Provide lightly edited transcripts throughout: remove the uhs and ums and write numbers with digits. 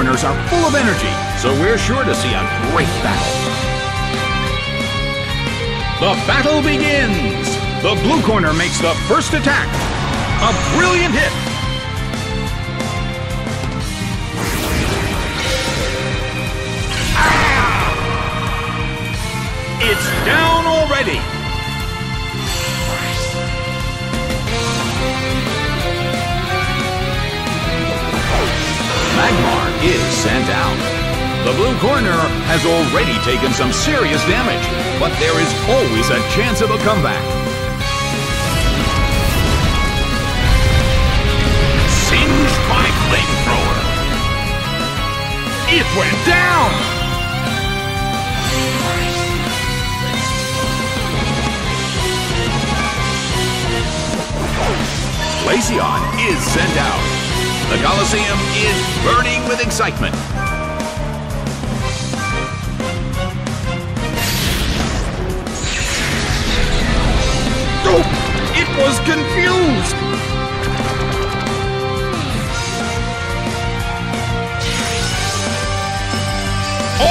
foreigners are full of energy, so we're sure to see a great battle. The battle begins! The blue corner makes the first attack. A brilliant hit! Ah! It's down already! Magmar is sent out. The blue corner has already taken some serious damage, but there is always a chance of a comeback. Singed by flamethrower. It went down! Glaceon is sent out. The Colosseum is burning with excitement. Oh, it was confused! Oh!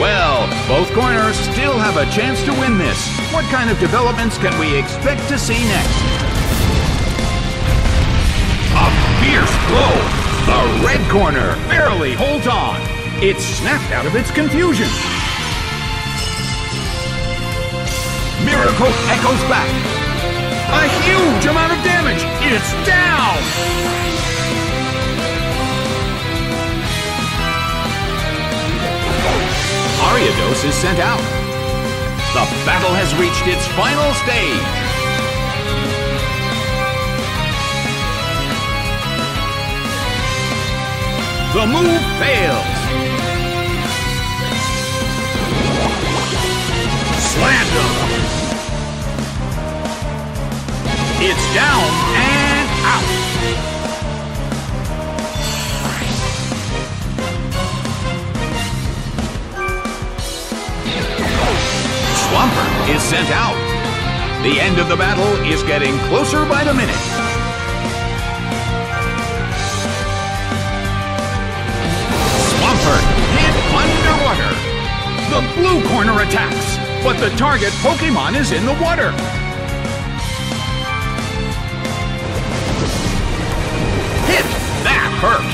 Well, both corners still have a chance to win this. What kind of developments can we expect to see next? Fierce blow! The red corner barely holds on! It's snapped out of its confusion! Miracle echoes back! A huge amount of damage! It's down! Ariados is sent out! The battle has reached its final stage! The move fails! Slammed him! It's down and out! Swampert is sent out! The end of the battle is getting closer by the minute! Hit underwater. The blue corner attacks, but the target Pokémon is in the water. Hit! That hurt!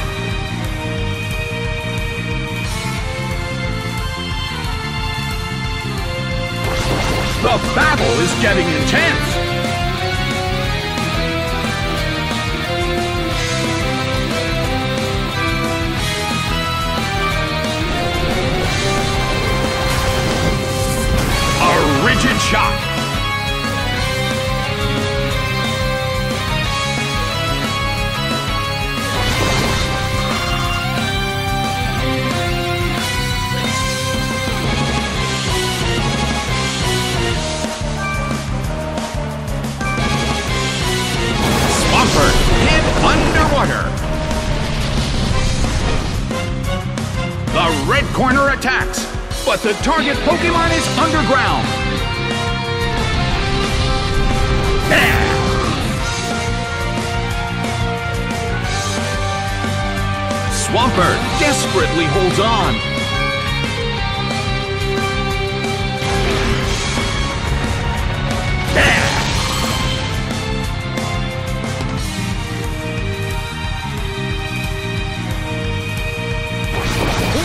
The battle is getting intense. Rigid shot. Swampert hit underwater. The red corner attacks, but the target Pokémon is underground. Swampert desperately holds on.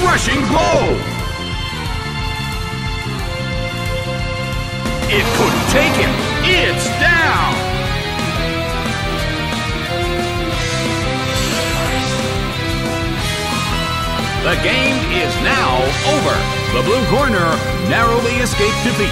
Rushing blow! It couldn't take him. It's down! The game is now over. The blue corner narrowly escaped defeat.